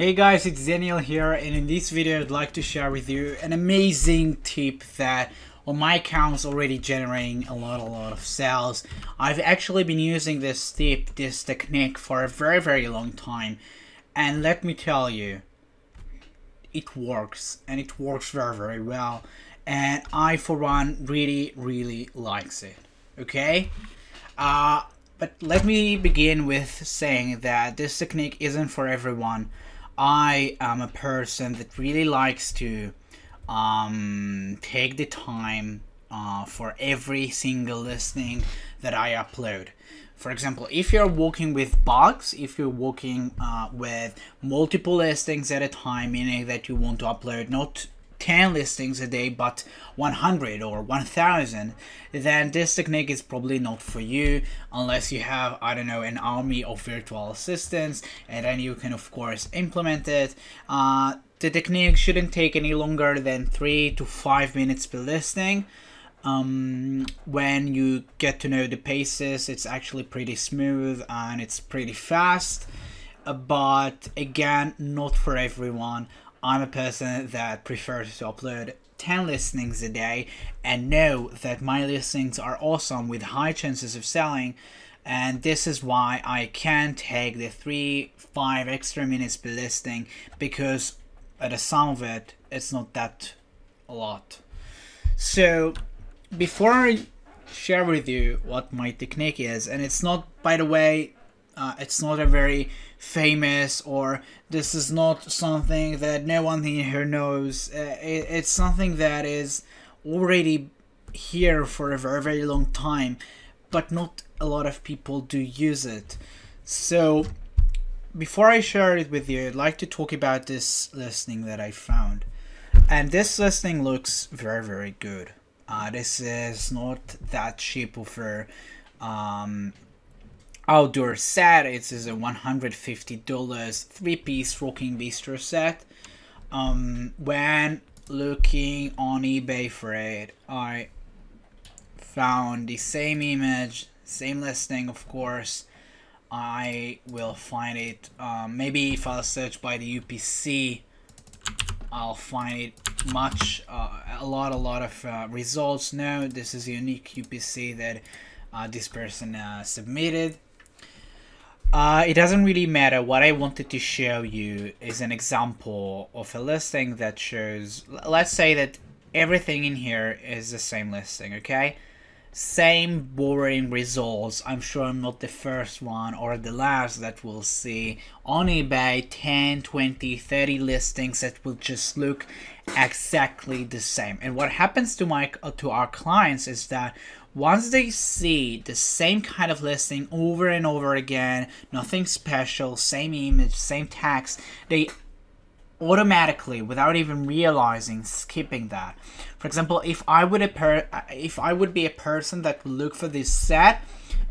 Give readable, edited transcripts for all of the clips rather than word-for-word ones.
Hey guys, it's Daniel here, and in this video I'd like to share with you an amazing tip that on my account's already generating a lot of sales. I've actually been using this tip, this technique for a very long time, and let me tell you, it works, and it works very well, and I for one really likes it, okay? But let me begin with saying that this technique isn't for everyone. I am a person that really likes to take the time for every single listing that I upload. For example, if you're working with bugs, if you're working with multiple listings at a time, meaning that you want to upload not 10 listings a day but 100 or 1,000, then this technique is probably not for you, unless you have, I don't know, an army of virtual assistants, and then you can of course implement it. The technique shouldn't take any longer than 3 to 5 minutes per listing. When you get to know the paces, it's actually pretty smooth and it's pretty fast, but again, not for everyone. I'm a person that prefers to upload 10 listings a day and know that my listings are awesome with high chances of selling, and this is why I can take the 3-5 extra minutes per listing, because at the sum of it, it's not that a lot. So before I share with you what my technique is, and it's not, by the way, it's not a very famous, or this is not something that no one here knows. It's something that is already here for a very long time, but not a lot of people do use it. So before I share it with you, I'd like to talk about this listing that I found. And this listing looks very good. This is not that cheap of a outdoor set. It is a $150 three-piece rocking bistro set. When looking on eBay for it, I found the same image, same listing, of course. I will find it, maybe if I'll search by the UPC, I'll find it much, a lot of results. Now, this is a unique UPC that this person submitted. It doesn't really matter. What I wanted to show you is an example of a listing that shows, let's say that everything in here is the same listing, okay? Same boring results. I'm sure I'm not the first one or the last that will see on eBay 10, 20, 30 listings that will just look exactly the same. And what happens to our clients is that once they see the same kind of listing over and over again, nothing special, same image, same text, they automatically, without even realizing, skipping that. For example, if I would be a person that would look for this set,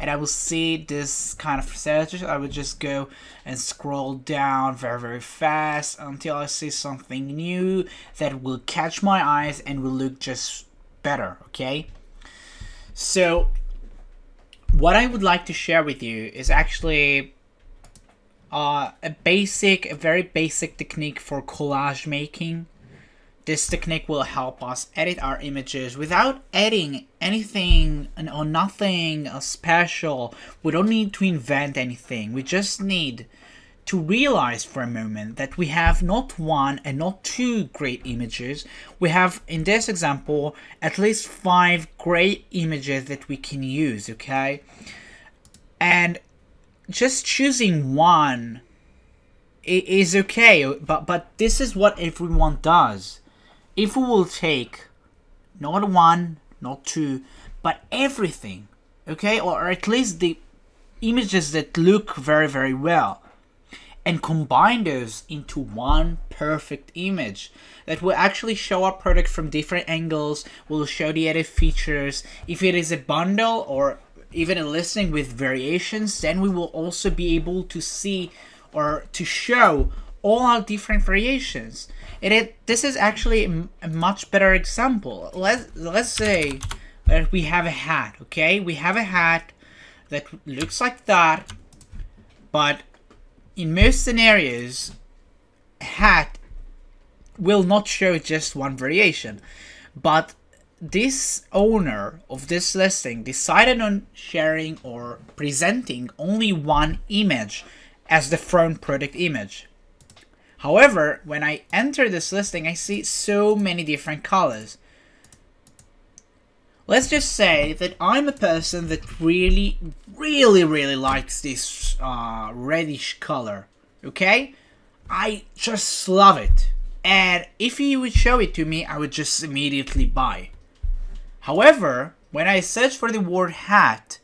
and I will see this kind of searches, I would just go and scroll down very fast until I see something new that will catch my eyes and will look just better, okay? So what I would like to share with you is actually a very basic technique for collage making. This technique will help us edit our images without adding anything or nothing special. We don't need to invent anything. We just need to realize for a moment that we have not one and not two great images. We have, in this example, at least 5 great images that we can use, okay? And just choosing one is okay, but this is what everyone does. If we will take not one, not two, but everything, okay? Or at least the images that look very well, and combine those into one perfect image that will actually show our product from different angles, will show the added features. If it is a bundle or even a listing with variations, then we will also be able to see or to show all our different variations. And this is actually a much better example. Let's say that we have a hat, okay? We have a hat that looks like that, but in most scenarios, hat will not show just one variation, but this owner of this listing decided on sharing or presenting only one image as the front product image. However, when I enter this listing, I see so many different colors. Let's just say that I'm a person that really likes this reddish color, okay? I just love it. And if you would show it to me, I would just immediately buy. However, when I search for the word hat,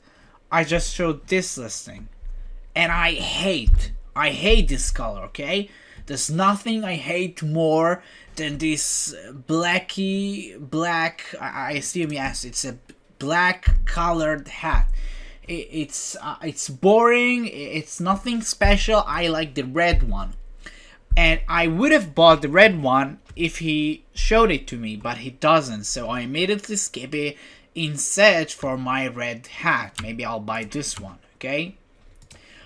I just showed this listing. And I hate this color, okay? There's nothing I hate more than this black, I assume, yes, it's a black colored hat. It's boring, it's nothing special. I like the red one. And I would have bought the red one if he showed it to me, but he doesn't. So I immediately skip it in search for my red hat. Maybe I'll buy this one, okay?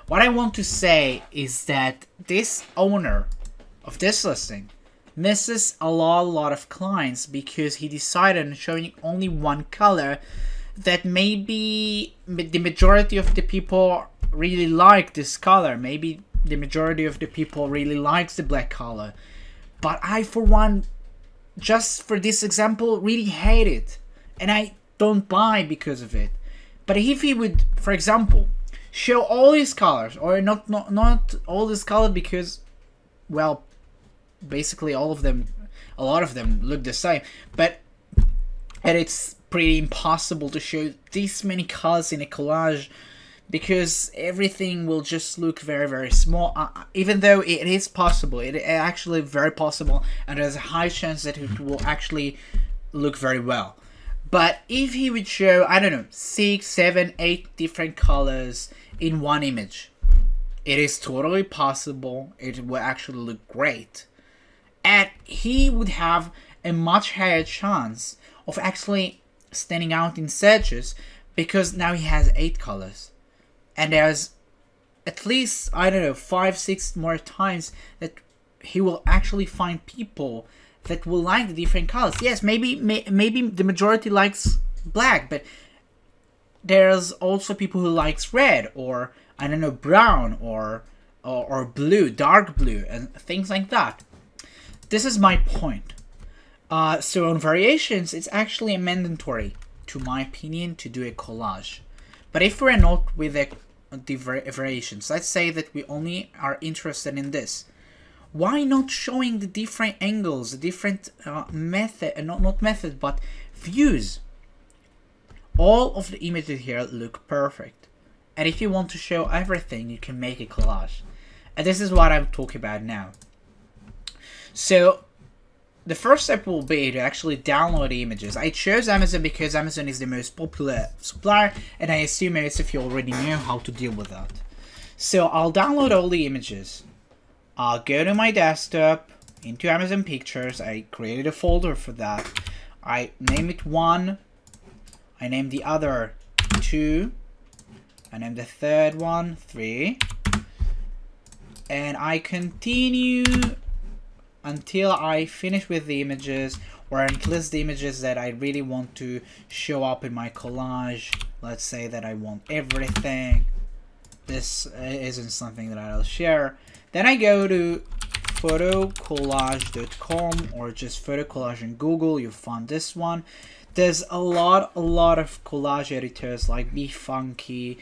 What I want to say is that this owner of this listing misses a lot of clients because he decided on showing only one color that maybe the majority of the people really like this color. Maybe the majority of the people really likes the black color. But I, for one, just for this example, really hate it. And I don't buy because of it. But if he would, for example, show all these colors, or not all these colors, because, well, basically all of them, a lot of them look the same, and it's pretty impossible to show this many colors in a collage because everything will just look very small, even though it is possible, it is actually very possible, and there's a high chance that it will actually look very well. But if he would show, I don't know, 6, 7, 8 different colors in one image, it is totally possible it will actually look great. And he would have a much higher chance of actually standing out in searches because now he has 8 colors. And there's at least, I don't know, 5, 6 more times that he will actually find people that will like the different colors. Yes, maybe the majority likes black, but there's also people who likes red, or I don't know, brown, or blue, dark blue, and things like that. This is my point. So on variations, it's actually mandatory, to my opinion, to do a collage. But if we're not with the variations, let's say that we only are interested in this, why not showing the different angles, the different not method, but views? All of the images here look perfect. And if you want to show everything, you can make a collage. And this is what I'm talking about now. So the first step will be to actually download the images. I chose Amazon because Amazon is the most popular supplier, and I assume most of you already know how to deal with that. So I'll download all the images. I'll go to my desktop, into Amazon Pictures. I created a folder for that. I name it 1. I name the other 2. I name the third one 3. And I continue until I finish with the images, or at least the images that I really want to show up in my collage. Let's say that I want everything. This isn't something that I'll share. Then I go to photocollage.com, or just photocollage in Google. You'll find this one. There's a lot of collage editors like BeFunky,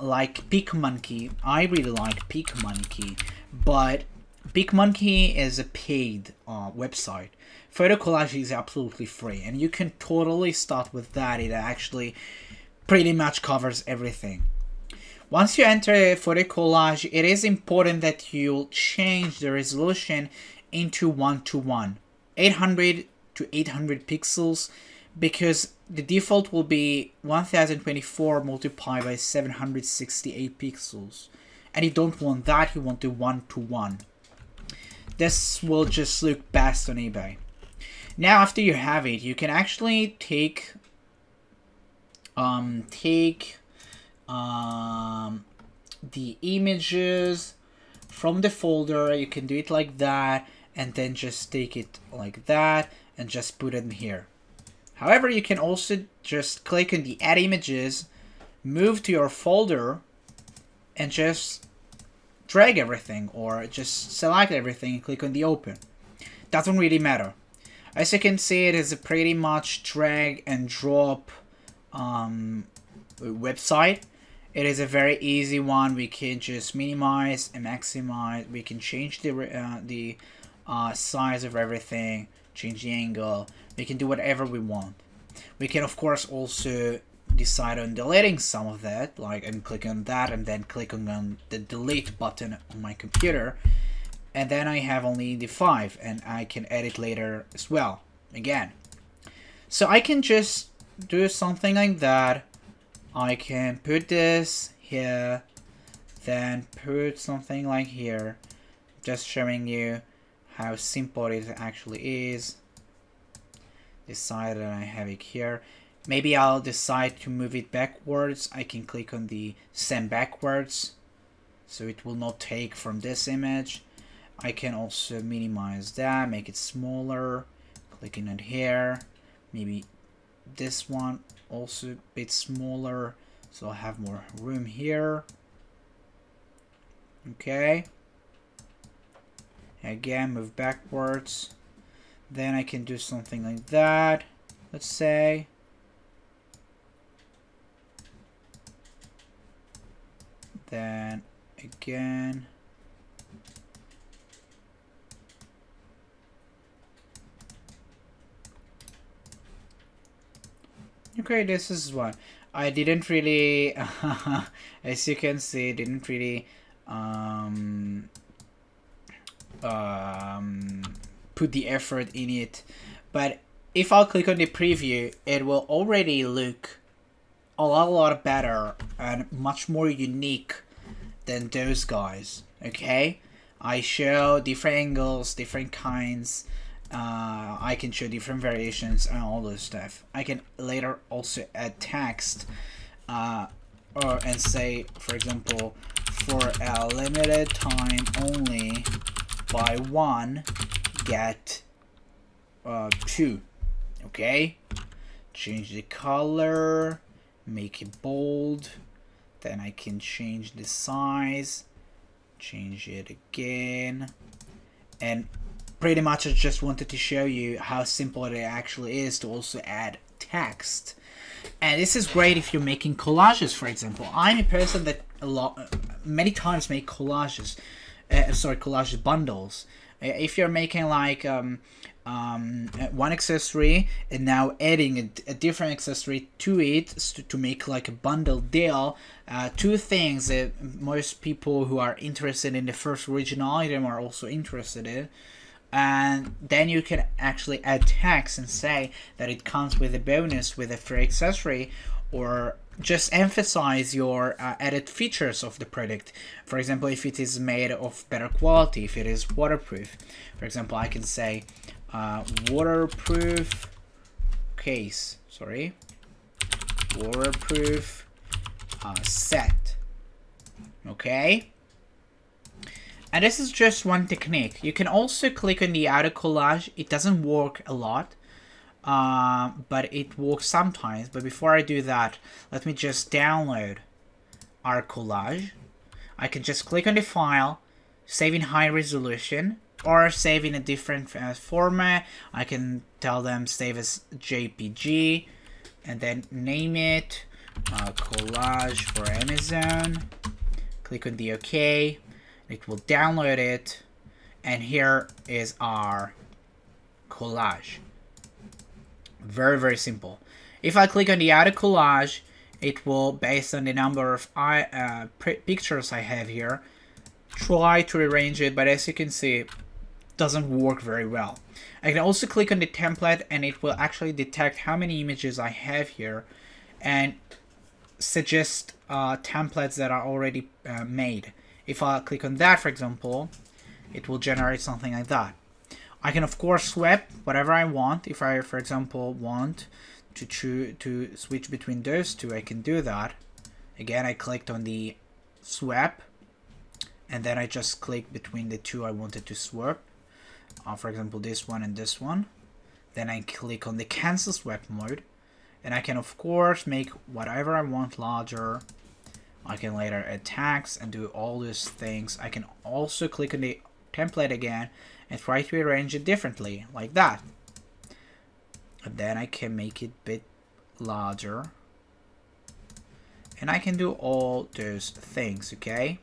like PicMonkey. I really like PicMonkey, but PicMonkey is a paid website. Photocollage is absolutely free, and you can totally start with that. It actually pretty much covers everything. Once you enter photocollage, it is important that you change the resolution into 1:1, 800 to 800 pixels, because the default will be 1024 multiplied by 768 pixels, and you don't want that. You want the 1:1. This will just look best on eBay. Now, after you have it, you can actually take the images from the folder. You can do it like that, and then just take it like that and just put it in here. However, you can also just click on the Add Images, move to your folder, and just drag everything, or just select everything and click on the Open. Doesn't really matter. As you can see, it is a pretty much drag and drop website. It is a very easy one. We can just minimize and maximize. We can change the size of everything, change the angle. We can do whatever we want. We can of course also decide on deleting some of that, like, and click on that, and then clicking on the delete button on my computer, and then I have only the 5, and I can edit later as well again. So I can just do something like that. I can put this here, then put something like here, just showing you how simple it actually is. Decide that I have it here. Maybe I'll decide to move it backwards. I can click on the send backwards, so it will not take from this image. I can also minimize that, make it smaller, clicking on here. Maybe this one also a bit smaller, so I'll have more room here. Okay. Again, move backwards. Then I can do something like that, let's say. Then again, okay, this is one. I didn't really, as you can see, didn't really put the effort in it. But if I'll click on the preview, it will already look a lot better and much more unique than those guys. Okay, I show different angles, different kinds, I can show different variations and all those stuff. I can later also add text and say, for example, for a limited time only, buy one get 2. Okay, change the color, make it bold, then I can change the size, change it again, and pretty much I just wanted to show you how simple it actually is to also add text. And this is great if you're making collages, for example. I'm a person that many times make collages, sorry, collage bundles. If you're making like one accessory and now adding a different accessory to it to make like a bundle deal, two things that most people who are interested in the first original item are also interested in. And then you can actually add text and say that it comes with a bonus with a free accessory, or just emphasize your added features of the product. For example, if it is made of better quality, if it is waterproof. For example, I can say waterproof case, sorry, waterproof set. Okay. And this is just one technique. You can also click on the auto collage. It doesn't work a lot, but it works sometimes. But before I do that, let me just download our collage. I can just click on the file, save in high resolution, or save in a different format. I can tell them save as JPG, and then name it collage for Amazon. Click on the OK. It will download it, and here is our collage. Very simple. If I click on the auto collage, it will, based on the number of pictures I have here, try to rearrange it, but as you can see, it doesn't work very well. I can also click on the template, and it will actually detect how many images I have here and suggest templates that are already made. If I click on that, for example, it will generate something like that. I can, of course, swap whatever I want. If I, for example, want to switch between those two, I can do that. Again, I clicked on the swap, and then I just click between the two I wanted to swap, for example this one and this one. Then I click on the cancel swap mode, and I can of course make whatever I want larger. I can later add tags and do all these things. I can also click on the template again and try to arrange it differently, like that. And then I can make it a bit larger. And I can do all those things, okay?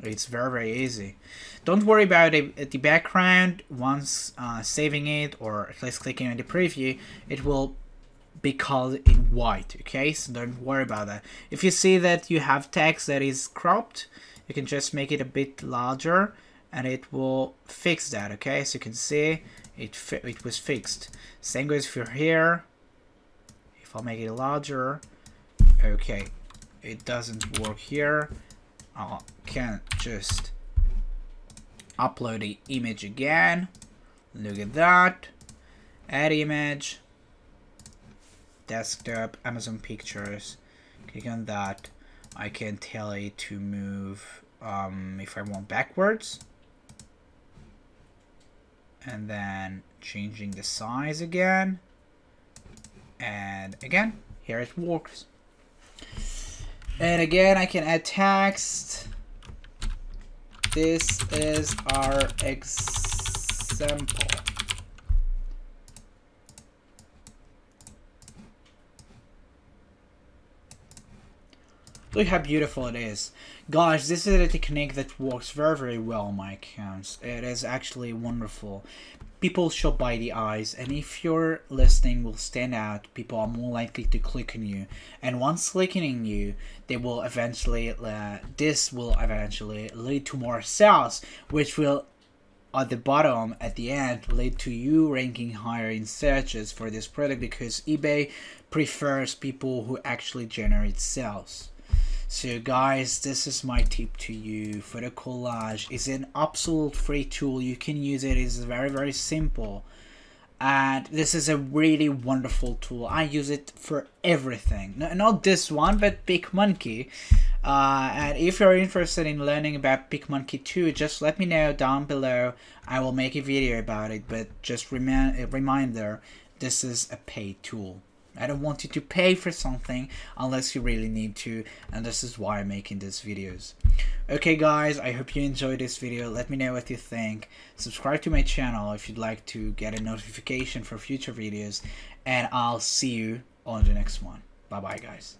It's very, very easy. Don't worry about the background. Once saving it, or at least clicking on the preview, it will be colored in white, okay? So don't worry about that. If you see that you have text that is cropped, you can just make it a bit larger and it will fix that, okay? So you can see it was fixed. Same goes for here. If I make it larger, okay, it doesn't work here. I can just upload the image again. Look at that. Add image. Desktop, Amazon Pictures. Click on that. I can tell it to move if I want backwards. And then changing the size again. And again, here it works. And again, I can add text. This is our example. Look how beautiful it is. Guys, this is a technique that works very, very well on my accounts. It is actually wonderful. People shop by the eyes, and if your listing will stand out, people are more likely to click on you. And once clicking on you, they will eventually, this will eventually lead to more sales, which will, at the bottom, at the end, lead to you ranking higher in searches for this product, because eBay prefers people who actually generate sales. So guys, this is my tip to you. Photocollage is an absolute free tool. You can use it. It's very, very simple. And this is a really wonderful tool. I use it for everything. No, not this one, but PicMonkey. And if you're interested in learning about PicMonkey too, just let me know down below. I will make a video about it. But just a reminder, this is a paid tool. I don't want you to pay for something unless you really need to, and this is why I'm making these videos. Okay guys, I hope you enjoyed this video. Let me know what you think. Subscribe to my channel if you'd like to get a notification for future videos, and I'll see you on the next one. Bye bye guys.